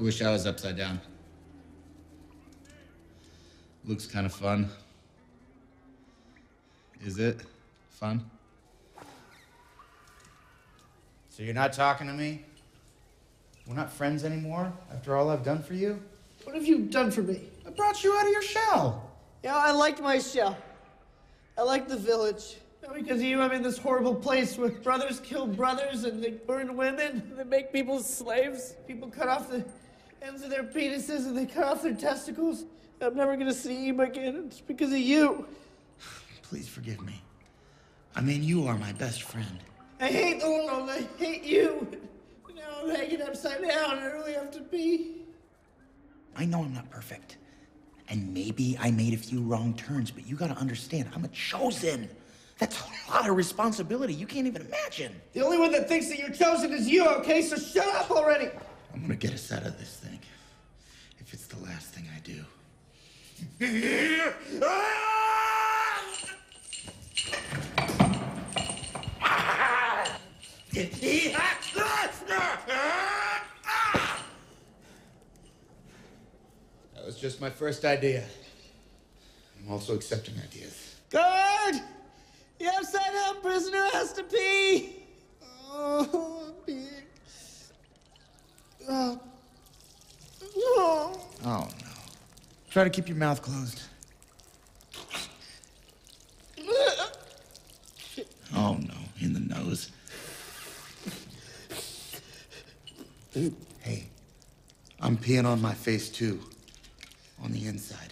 I wish I was upside down. Looks kind of fun. Is it fun? So you're not talking to me? We're not friends anymore after all I've done for you? What have you done for me? I brought you out of your shell. Yeah, I liked my shell. I liked the village. Now because of you, I'm in this horrible place where brothers kill brothers and they burn women. And they make people slaves. People cut off the ends of their penises and they cut off their testicles. I'm never gonna see him again. It's because of you. Please forgive me. I mean, you are my best friend. I hate the world. I hate you. Now I'm hanging upside down. I really have to be. I know I'm not perfect. And maybe I made a few wrong turns, but you gotta understand, I'm a chosen. That's a lot of responsibility. You can't even imagine. The only one that thinks that you're chosen is you, okay? So shut up already. I'm gonna get us out of this thing. If it's the last thing I do. That was just my first idea. I'm also accepting ideas. Guard! The upside-down prisoner has to pee! Oh, I'm peeing. Oh. Oh, no. Try to keep your mouth closed. Oh, no. In the nose. Hey, I'm peeing on my face, too. On the inside.